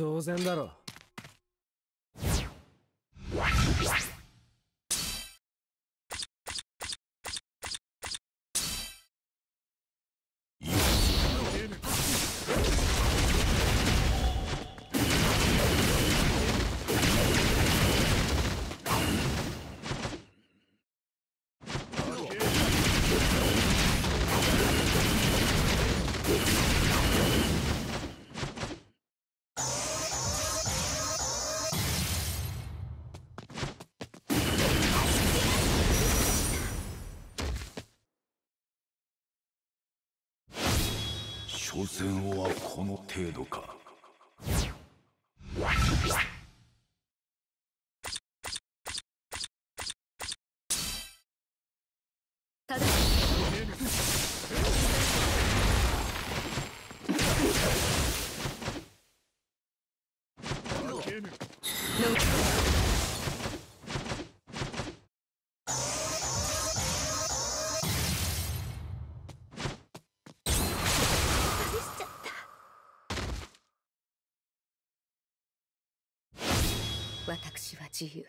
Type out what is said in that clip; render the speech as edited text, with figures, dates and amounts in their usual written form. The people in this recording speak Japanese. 当然だろう。所詮はこの程度か。ただ私は自由。